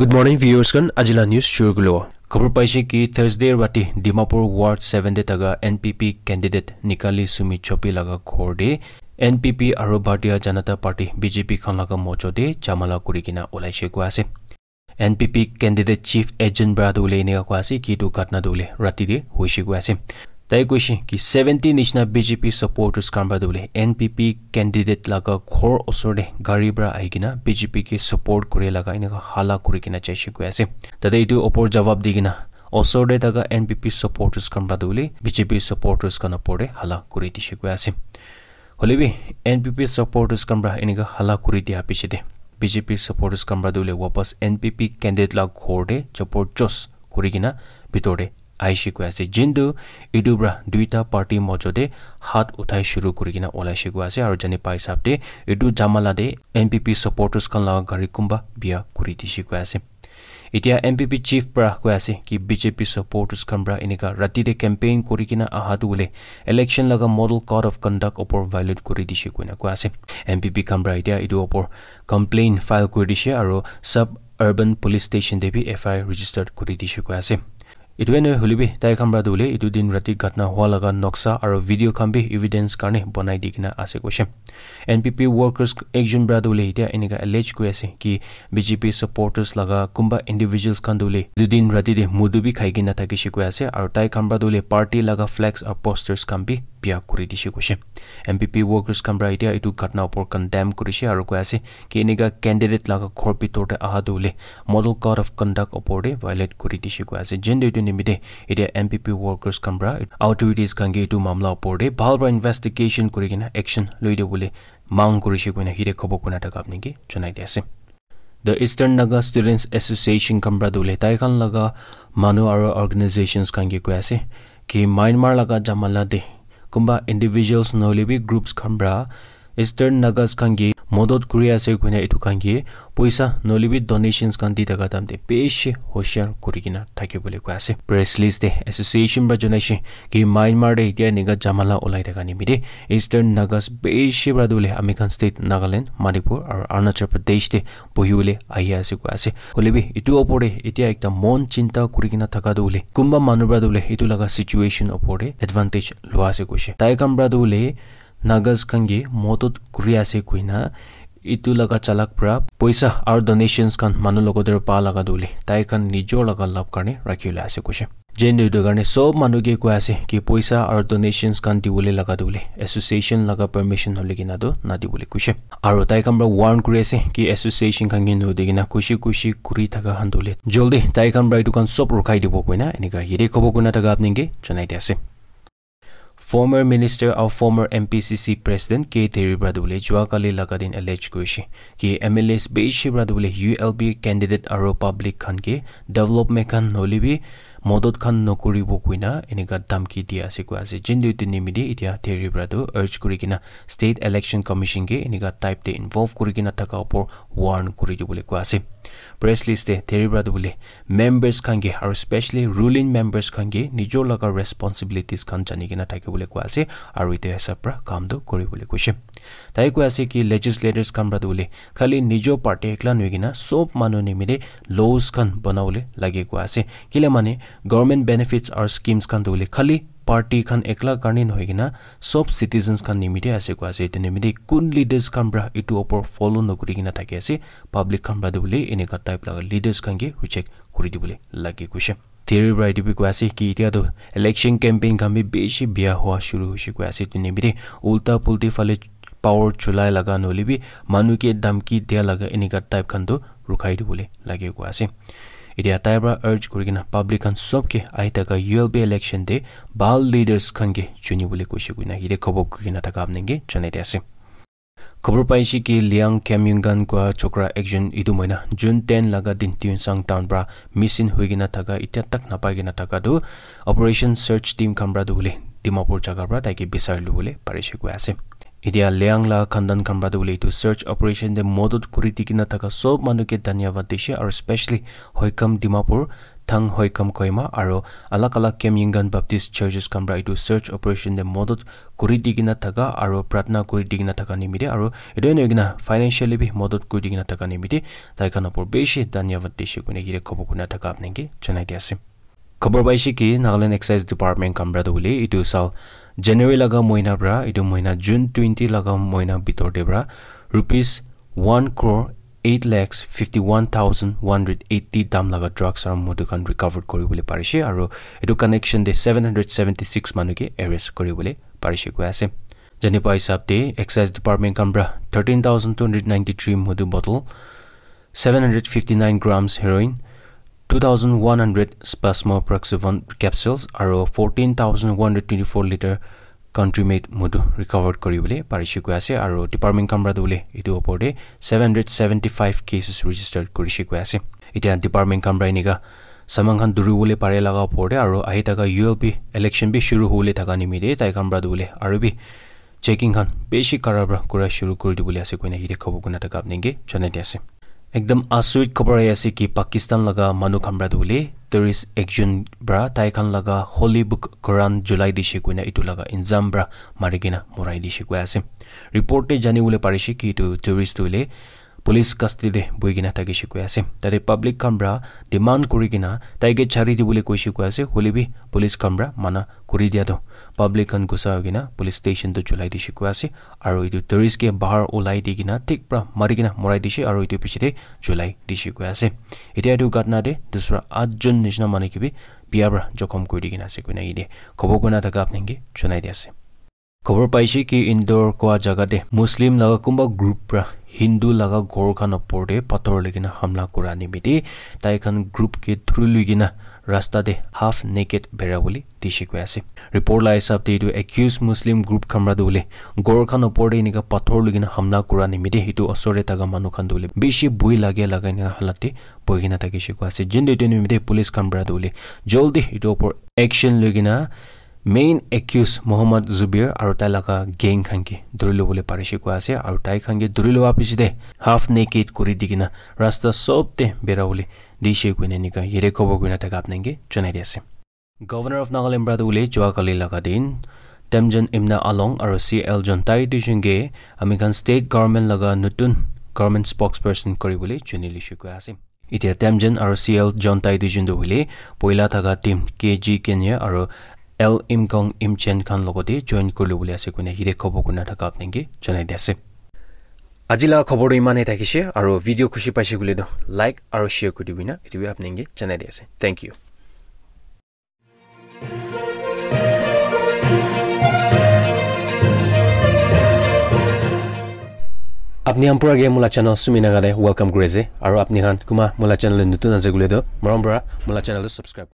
good morning व्यूअर्सगण अजिला news शुरू खबर पाइसे कि थर्सडे राति डिमापुर वार्ड 7 दे तगा एनपीपी कैंडिडेट निकाली सुमी चोपी लगा खोर दे एनपीपी और भारतीय जनता पार्टी बीजेपी खान लगा मोचो दे चामला कुरिकिना ओलाइसे को आसे एनपीपी कैंडिडेट चीफ एजेंट ब्रादो लेने को आसे कि दु घटना दोले राति दे होइसे को आसे तय कोइसे कि 70 निशना बीजेपी सपोर्टर्स कामबा दोले एनपीपी कैंडिडेट लगा खोर ओसोरे गाड़ी ब्रा आइकिना बीजेपी के सपोर्ट करे लगा इनका हाला कुरिकिना चैसे को आसे तदै दु ओपर जवाब दिगिना ओसोरे तगा एनपीपी सपोर्टर्स कामबा दोले बीजेपी सपोर्टर्स कना पोरे हाला कुरितिसे को आसे होलेबी एनपीपी सपोर्टर्स कामबा इनका हाला कुरिति आपिसेते बीजेपी सपोर्टर्स कामबा दोले वापस एनपीपी कैंडिडेट लगा खोर दे सपोर्ट जोस कुरिकिना भितोरे आइसे को आसे जिन्दु इडुब्रा दुईटा पार्टी मजदे हाथ उठाई शुरू करना ओलाइसे को आसे और जाने पाइसाबे इडु जामाला दे एनपीपी सपोर्टर्स का लगा गाड़ी कुम्बा बिया कुरी दिशे को आसे इतिया एनपीपी चीफ ब्रा को आसे कि बीजेपी सपोर्टर्स खम्ब्रा इनका राति दे कैंपेन करना आहादुले इलेक्शन लगा मॉडल कोड ऑफ कंडक्ट ओपर वायलेट कर दिशे को आसे एनपीपी खम्ब्रा इतिया इडु ओपर कंप्लेन फाइल कर दिशे और सब अर्बन पुलिस स्टेशन दे भी एफआईआर रजिस्टर्ड कर दिशे को आसे इतुवे नुलिबी तय खम्रा दुले इतु दिन राति घटना हुआ लगा नक्शा और वीडियो खम्बी इविडेंस कारणे बनाई दिखना आसे कोशे एनपीपी वर्कर्स एकजुन ब्रा दुले इतिया इनका एलेज को आसे कि बीजेपी सपोर्टर्स लगा कुम्बा इंडिविजुअल्स खान दुले इतु दिन राति दे मुदु भी खाई गिना थाकि शिको आसे और तय खम्रा दुले पार्टी लगा फ्लैग्स और पोस्टर्स खम्बी बिया कुरी दिशे कोशे एनपीपी वर्कर्स खम्रा इतिया इतु घटना पर कंडेम कुरिशे और को आसे कि इनका कैंडिडेट लगा खोर पितोटे आहा दुले मॉडल कोड ऑफ कंडक्ट ओपोरे वायलेट कुरी दिशे को आसे जेन मिटे इतिया एनपीपी वर्कर्स कमरा ऑथोरिटीज कंगे इतु मामला ओपोरे भालबा इन्वेस्टिगेशन करिकिना एक्शन लइदे बोले मांग करिसे कोना हिरे खबर कोना थाका आपनिके जनाई दियासे the eastern Naga students association कमरा दोले ताइखान लगा मानु आरो ऑर्गेनाइजेशंस कंगे कोयासे कि म्यांमार लगा जामाला दे कुम्बा इंडिविजुअल्स नोलेबी ग्रुप्स कमरा ईस्टर्न नागास कंगे मदद कुरिया से कोना इतु कंगे पैसा नोलिबी डोनेशंस कंदी तगा दामते पेशे होशियार कुरिकिना थाके बोले कोयासे प्रेस लिस्ट दे एसोसिएशन बजनेशे कि म्यांमार दे इतिया निगा जामाला ओलाइ थाका निमिते ईस्टर्न नागास पेशे ब्रादुले अमेरिकन स्टेट नागालैंड मणिपुर और अरुणाचल प्रदेश दे बहिउले आइयासे कोयासे होलेबी इतु ओपोरे इतिया एकटा मन चिंता कुरिकिना थाका दोले कुम्बा मानु ब्रादुले इतु लगा सिचुएशन ओपोरे एडवांटेज लोआसे कोशे ताइकम ब्रादुले नागास कंगे मदद कुरियासे कोइना इतु लगा चालक प्रा पैसा और डोनेशंस खान मानु लोगोदर पा लगा दोले ताई खान निजो लगा लाभ करने राखिला आसे कोशे जेन दुगाने सब मानु के कोयासे कि पैसा और डोनेशंस खान दिबोले लगा दोले एसोसिएशन लगा परमिशन होले किना दो ना दिबोले कोशे और ताई खान वार्न कुरियासे कि एसोसिएशन खांगे नो देगिना खुशी खुशी कुरी थाका हानदोले जल्दी ताई खान ब्राइ दुकान सब रखाई दिबो कोइना एनिका हिरे खबो कोना थाका आपनिंगे जनाई दियासे Former Minister और former MPCC President के थेरी ब्रादुले जुआकाली लगा दिन एलेज कुरिशे कि एमएलएस बेशे ब्रादुले यूएलबी कैंडिडेट और पब्लिक खान के डेवलपमेंट खान नोलिबी मदद खान नोकुरिबो कुइना एनेगा धमकी दिया से को आसे जिन्दु तिनिमिदे इतिया थेरी ब्रादु अर्ज कुरिकिना स्टेट इलेक्शन कमीशन के एनेगा टाइप दे इन्वॉल्व कुरिकिना थाका ओपर वार्न कुरिबोले को आसे प्रेस लिस्ट दे थेरी ब्रादुले मेंबर्स खान के और स्पेशली रूलिंग मेंबर्स खान के निजो लगा रेस्पोंसिबिलिटीज खान जानिकिना थाके बोले को आसे और इते हिसाबरा काम दो कुरिबोले कोशे ताई को आसे कि लेजिस्लेटर्स खान ब्रादुले खाली निजो पार्टी एकला नोगिना सब मानो निमिदे लॉज खान बनाउले लागे को आसे किले माने गवर्नमेंट बेनिफिट्स और स्कीम्स खान दोले खाली पार्टी खान एकला कारणे नहोइगिना सब सिटीजन्स खान निमिते आसे को आसे इतनेमिते कुन लीडर्स खान ब्रा इटु ओपर फॉलो नगुरिगिना थाके आसे पब्लिक खान ब्रा दोले इनेका टाइप लगा लीडर्स खान के हुचेक कुरि दिबोले लागे कोशे थेरी ब्रा दिबि को आसे कि इतिया दो इलेक्शन कैंपेन खान बि बेसी बिया हुआ शुरू होसि को आसे इतनेमिते उल्टा पुल्टी फाले पावर चुलाय लगा नोलिबि मानु के धमकी दिया लगा इनेका टाइप खान दो रुखाइ दिबोले लागे को आसे इतिया ताइब्रा अर्ज कुरिकिना पब्लिक खान सबके आइ तका यूएलबी इलेक्शन दे बाल लीडर्स खानगे चुनी बोले कोशि गुना हिरे खबो कुकिना तका आपनेगे चने देसे खबर पाइसि कि लियांग केम्युंगन को छोकरा एक्शन इदु मैना जून 10 लगा दिन त्युन संग टाउन ब्रा मिसिन होइगिना तका इतिया तक नपाइगिना तका दु ऑपरेशन सर्च टीम खमरा दुले दिमापुर जगह ब्रा ताकि बिसार लुले परिसि को आसे इतिया लियांगला खंडन खम्रा दोले इतु सर्च ऑपरेशन दे मदद कुरितिकिना थाका सब मानुके धन्यवाद दिशे और स्पेशली होइकम Dimapur thang hoi kam koima aro alak-alak Kemyingan Baptist Churches kambra itu search operation de modot kuri digina thaka aro pratna kuri digina thaka nimide aro edo negina financially bi modot kuri digina thaka nimide taikana por beshi dhanyawad deshe kune gire khobokuna thaka apnenge chonai diasim खबर पाइसी कि Nagaland excise department कमरा दुले इटु साल जनवरी लगा महीना ब्रा इटु महीना जून 20 लगा महीना बितोर देब्रा रुपीस 1,08,51,180 दाम लगा ड्रग्स आर मोदुकान रिकवर करिबोले पारिसे आरो इटु कनेक्शन दे 776 मानुके अरेस्ट करिबोले पारिसे गयासे जनिपा हिसाब दे एक्साइज डिपार्टमेंट कमरा 13,293 मधु बोतल 759 grams heroin 2,100 spasmoproxifon capsules are 14,124 liter country made mudu recovered koribole parishiku ase aro department kamra dole itu opor de 775 cases registered korishiku ase itia department kamra niga samanghan duru bole pare laga opor de aro ahi taka ulb election bi shuru hole taka nimide tai kamra dole aro bi checking han beshi karabra kora shuru kori dibole ase koina hide khobo kuna taka apnenge chonai de ase एकदम आश्चर्य खबर आसे कि पाकिस्तान लगा मानु खमरा दुले 31 जून ब्रा ताइखान लगा होली बुक कुरान जुलाई दिशे कोना इटु लगा इंजाम ब्रा मारिगिना मोराई दिशे को आसे रिपोर्ट ने जाने बोले पारिशे कि इटु टूरिस्ट दुले पुलिस कस्टडी दे बुगिना तागिशे को आसे तारे पब्लिक खमरा डिमांड करिगिना ताइगे छारी दिबुले कोइशे को आसे होली भी पुलिस खमरा माना कुरी दिया दो पब्लिक अन गुसागिना पुलिस स्टेशन तो जुलाई दिशे को आसे आरो इटु टूरिस्ट के बाहर उलाई दिगिना ठीक प्रा मारिगिना मोराई दिशे आरो इटु पिछे जुलाई दिशे को आसे इते आदु घटना दे दूसरा 8 जून निजना माने कि भी पियाब्रा जोखम कोइ दिगिना से कोना इदे खबो कोना तक आपनेंगे सुनाई दियासे खबर पाइसी कि इंदौर कोआ जगह दे मुस्लिम लगा कुंबा ग्रुप रा हिंदू लगा घोर खान ओपर दे पत्थर लेगिना हमला कुरा निमिति ताइखान ग्रुप के थ्रू लगिना रास्ता दे हाफ नेकेड बेरा बोली दिशे को आसे रिपोर्ट ला हिसाब दे इटु एक्यूज मुस्लिम ग्रुप खमरा दोले घोर खान ओपर दे निका पत्थर लगिना हमला कुरा निमिति हितु असरे तगा मानु खान दोले बेसी बुई लागे लगाइना हालते बोगिना ताकिशे को आसे जिन दे निमिति पुलिस खमरा दोले जल्दी हितु ओपर एक्शन लगिना मेन एक्यूज मोहम्मद जुबेर और ताइलाका गैंग खांगे दुरिलो बोले पारिशे को आसे और ताइ खांगे दुरिलो वापिस दे हाफ नेकेड कोरि दिगिना रास्ता सोपते बेराउले दिशे कोने निका येरे खबर कोना तक आपनेंगे चुनाई देसे गवर्नर ऑफ नागालैंड ब्रादुले जुआकली लगा दिन टेमजन इमना अलोंग और सीएल जोंताई दिशुंगे अमेरिकन स्टेट गवर्नमेंट लगा नतुन गवर्नमेंट स्पोक्सपर्सन करिबोले चुनिलिशु को आसे इते टेमजन और सीएल जोंताई दिशुंदुले पहिला थाका टीम केजी केन्या और L Imkong Imchen Khan logode join koribole ase koina hire khobo kuna thaka apnenge janai diase ajila khobor imane thakise aro video khushi paise gule do like aro share koribina etu apnenge janai diase thank you apni ampura ge mula channel Sumi Naga de welcome graze aro apni han kuma mula channel nutun azegule do morombra mula channel do subscribe